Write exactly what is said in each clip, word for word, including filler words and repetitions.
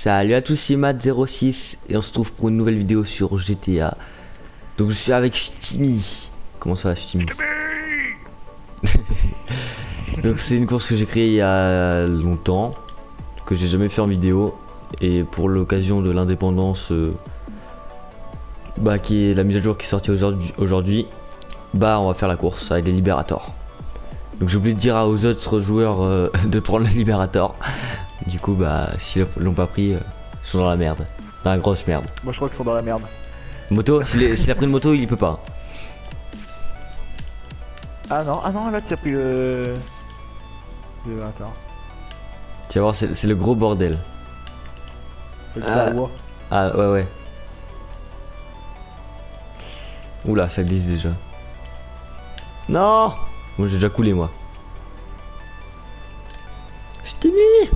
Salut à tous, c'est Matt zéro six et on se trouve pour une nouvelle vidéo sur G T A. Donc je suis avec Ch'timi. Comment ça va, Ch'timi? Donc c'est une course que j'ai créée il y a longtemps, que j'ai jamais fait en vidéo, et pour l'occasion de l'indépendance, euh, bah qui est la mise à jour qui est sortie aujourd'hui, aujourd'hui, bah on va faire la course avec les Liberators. Donc j'ai oublié de dire aux autres joueurs euh, de prendre le Liberator. Du coup, bah, s'ils l'ont pas pris, euh, ils sont dans la merde. Dans la grosse merde. Moi, je crois qu'ils sont dans la merde. Moto, s'il a pris une moto, il peut pas. Ah non, ah non, là, tu as pris le... le Liberator. Tu vas voir, c'est le gros bordel. Le gros ah. Bois. Ah, ouais, ouais. Oula, ça glisse déjà. Non! Bon, j'ai déjà coulé, moi. Je t'ai mis.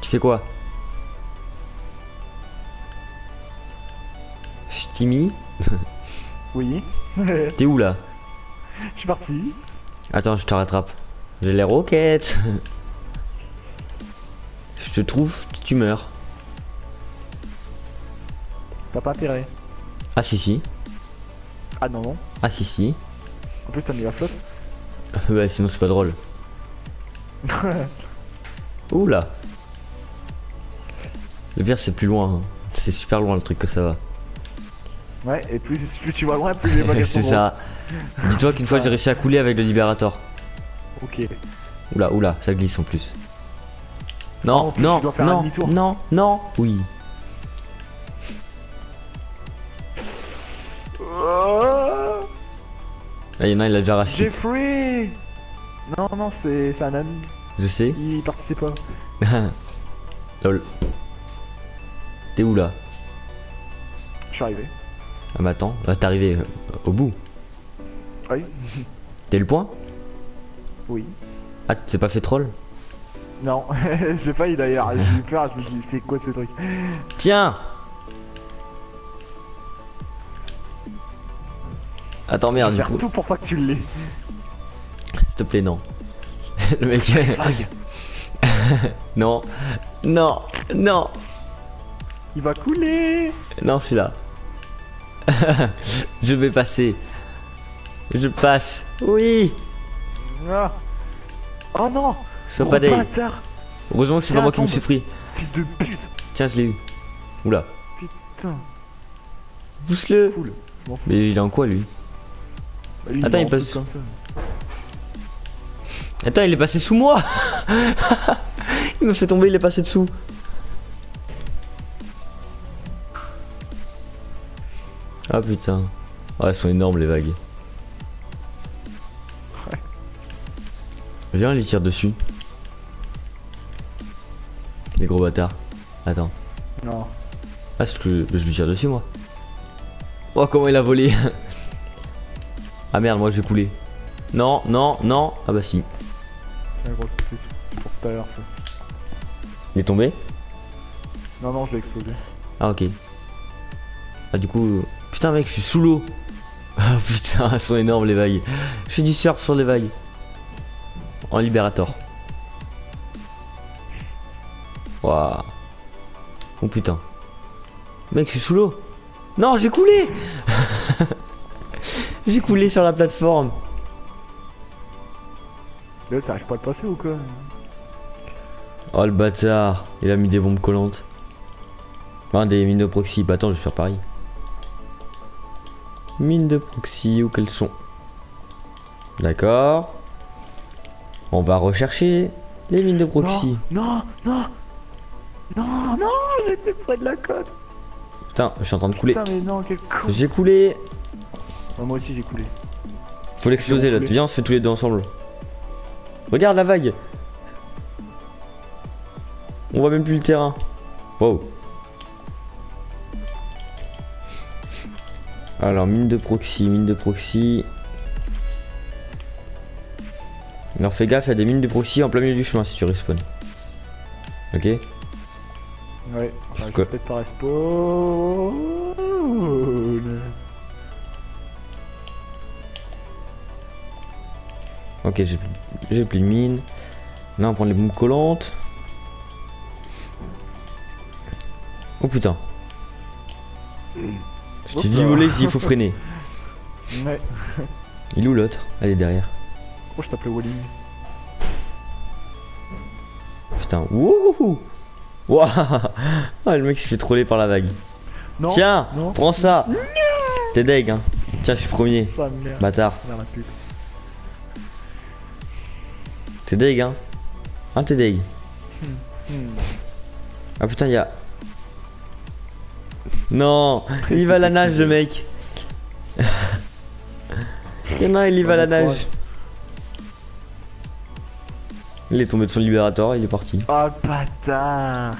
Tu fais quoi, Ch'timi? Oui. T'es où là? Je suis parti. Attends, je te rattrape. J'ai les roquettes. Je te trouve, tu meurs. T'as pas intérêt. Ah si si. Ah non non. Ah si si. En plus t'as mis la flotte. Ouais, sinon c'est pas drôle. Oula. Le pire c'est plus loin, hein. C'est super loin le truc que ça va. Ouais, et plus, plus tu vas loin, plus les bagages sont grosses. C'est ça. Dis-toi qu'une fois j'ai réussi à couler avec le Liberator. Ok. Oula, oula, ça glisse en plus. Non, oh, non, plus, non, non, non, non, oui. Là, il y en a, il a déjà arraché. Jeffrey! Non, non, c'est un ami. Je sais. Il participe pas. Lol. T'es où là? Je suis arrivé. Ah bah attends, là t'es arrivé au bout. Oui. T'es le point? Oui. Ah, tu t'es pas fait troll? Non, je sais pas, il a eu peur, je me dis c'est quoi de ce truc? Tiens! Attends, merde, je vais faire du coup... tout pour pas que tu l'aies. S'il te plaît, non. Le mec... Non, non, non. Il va couler. Non, je suis là. Je vais passer. Je passe. Oui. Ah. Oh non. Sois pas d'ailleurs. Heureusement que c'est pas moi qui me suis pris. Fils de pute. Tiens, je l'ai eu. Oula. Putain. Pousse-le. Mais il est en quoi lui? Bah, lui attends, il, il passe comme ça. Attends, il est passé sous moi. Il me fait tomber, il est passé dessous. Ah putain. Ouais, elles sont énormes les vagues. Ouais. Viens, on les tire dessus. Les gros bâtards. Attends. Non. Ah, c'est que je lui tire dessus moi. Oh, comment il a volé. Ah merde, moi j'ai coulé. Non, non, non. Ah bah si. C'est la grosse pute. C'est pour tout à l'heure ça. Il est tombé? Non, non, je l'ai explosé. Ah ok. Ah du coup... Putain mec, je suis sous l'eau. Ah putain, elles sont énormes les vagues. Je fais du surf sur les vagues. En Liberator. Waouh. Oh putain. Mec, je suis sous l'eau. Non, j'ai coulé. J'ai coulé sur la plateforme. L'autre, ça arrive pas à le passer ou quoi? Oh le bâtard. Il a mis des bombes collantes. Enfin, des mines de proxy. Bah attends, je vais faire pareil. Mine de proxy, où qu'elles sont? D'accord. On va rechercher les mines de proxy. Non, non, non, non, non, j'étais près de la côte. Putain, je suis en train de couler. Putain, mais non, quel coup. J'ai coulé. Ouais, moi aussi, j'ai coulé. Faut l'exploser là. Viens, on se fait tous les deux ensemble. Regarde la vague. On voit même plus le terrain. Wow. Alors, mine de proxy, mine de proxy. Alors, fais gaffe, il y a des mines de proxy en plein milieu du chemin si tu respawn. Ok? Ouais, enfin, je vais peut-être pas respawn. Ok, j'ai plus de mines. Là, on prend les bombes collantes. Oh putain. Je t'ai dit voler, je dis il faut freiner. Ouais. Il est où l'autre? Elle est derrière. Oh, je tape le walling. Putain, wouhou. Wouah. Ah, le mec s'est fait troller par la vague. Non, tiens, non. Prends ça. T'es deg, hein. Tiens, je suis premier. Bâtard. T'es deg, hein. Hein, t'es deg. Hmm. Hmm. Ah putain, y'a... Non, il y va à la nage, le mec. Il y en a, il y va à la nage. Il est tombé de son libérateur, il est parti. Oh bâtard.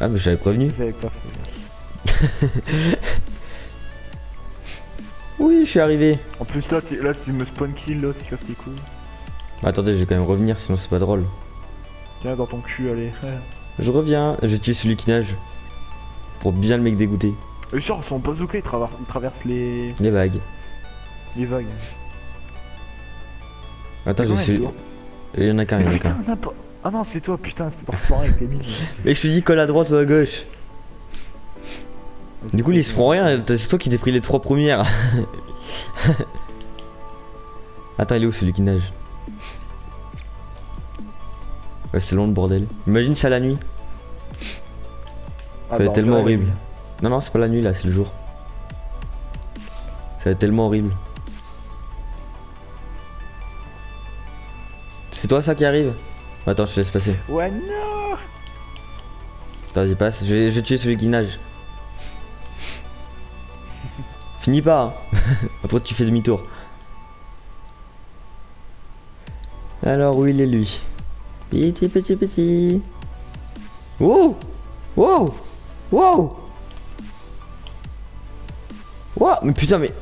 Ah mais j'avais prévenu. J'avais pas fait. Oui, je suis arrivé. En plus là, là tu me spawn kill, l'autre il casse les couilles. Attendez, je vais quand même revenir, sinon c'est pas drôle. Tiens, dans ton cul, allez. Je reviens, je tue celui qui nage. Pour bien le mec dégoûter. Et genre son bazooka il traverse, il traverse les... Les vagues. Les vagues. Attends, j'ai celui... Il y en a qu'un, il y en a qu'un. Ah non, c'est toi, putain, c'est ton forain avec tes mines. Mais je te dis, colle à droite ou à gauche. Du coup, ils se font rien, c'est toi qui t'es pris les trois premières. Attends, il est où celui qui nage? Ouais, c'est long le bordel. Imagine ça la nuit. Ça va être tellement horrible. Non, non, c'est pas la nuit là, c'est le jour. Ça va être tellement horrible. C'est toi ça qui arrive? Attends, je te laisse passer. Ouais, non. Attends, j'y passe. Je vais, je vais tuer celui qui nage. Finis pas. Hein. Après, tu fais demi-tour. Alors, où il est lui? Petit, petit, petit. Wow. Wow. Wow. Wow. Mais putain, mais...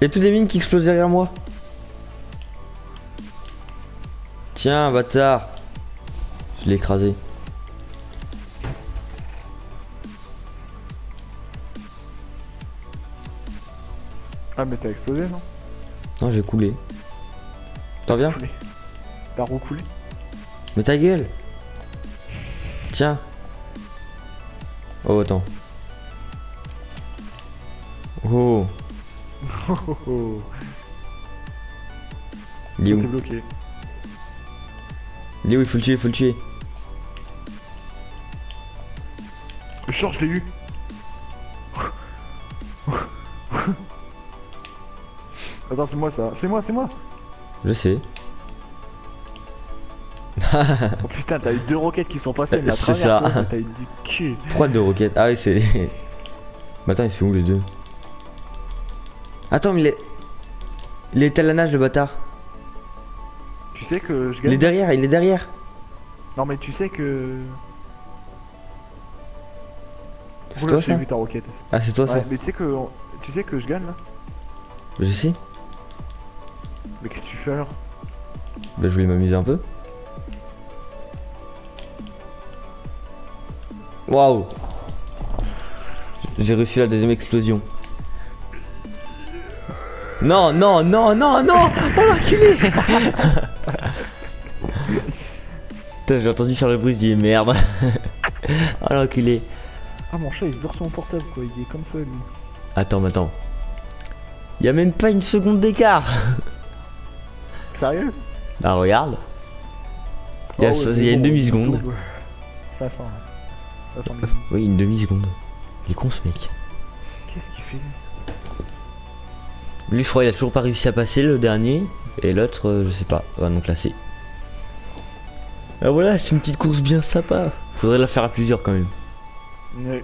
Il y a toutes les mines qui explosent derrière moi. Tiens, bâtard. Je l'ai écrasé. Ah mais t'as explosé non? Non, j'ai coulé. T'en viens? T'as recoulé? Mais ta gueule. Tiens. Oh attends. Oh. Il est où? T'es bloqué. Il est où? Il faut le tuer, il faut le tuer. Le short, je l'ai eu. Attends, c'est moi ça. C'est moi, c'est moi. Je sais. Oh putain, t'as eu deux roquettes qui sont passées. C'est ça. T'as eu du cul. Trois de roquettes. Ah oui, c'est... Mais attends, ils sont où les deux? Attends, mais il est... Il est à la nage, le bâtard. Tu sais que je gagne. Il est derrière, il est derrière. Non mais tu sais que... C'est toi ça? J'ai vu ta roquette. Ah c'est toi ouais, ça. Mais tu sais que... Tu sais que je gagne là. Je sais. Mais qu'est-ce que tu fais alors? Bah je voulais m'amuser un peu. Waouh. J'ai réussi la deuxième explosion. Non, non, non, non, non. Oh l'enculé. Putain, j'ai entendu faire le bruit, je dis merde. Oh l'enculé. Ah mon chat il se dort sur mon portable quoi, il est comme ça lui. Attends, attends. Y'a même pas une seconde d'écart. Sérieux? Bah regarde. Y'a oh, ouais, une demi-seconde. cinq cents. cinq cents oui, une demi-seconde. Il est con ce mec. Qu'est-ce qu'il fait lui? Lui je crois il a toujours pas réussi à passer le dernier. Et l'autre euh, je sais pas. Enfin, donc là c'est... Ah voilà, c'est une petite course bien sympa. Faudrait la faire à plusieurs quand même. Oui.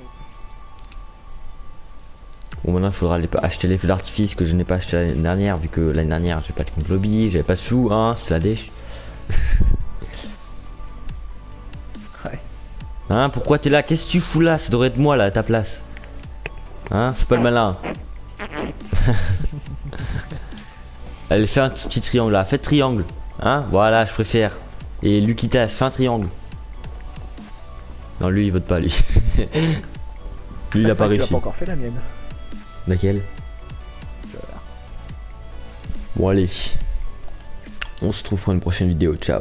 Bon maintenant il faudra aller acheter les feux d'artifice que je n'ai pas acheté l'année dernière vu que l'année dernière j'ai pas de compte lobby, j'avais pas de sous, hein, c'est la dèche. Ouais. Hein, pourquoi t'es là? Qu'est-ce que tu fous là? Ça devrait être moi là à ta place. Hein, fais pas le malin. Allez, fais un petit triangle là, fais triangle. Hein, voilà, je préfère. Et Lukitas, fais un triangle. Non, lui il vote pas lui. Lui il a pas réussi. Il a pas encore fait la mienne. Laquelle? Bon allez, on se retrouve pour une prochaine vidéo, ciao.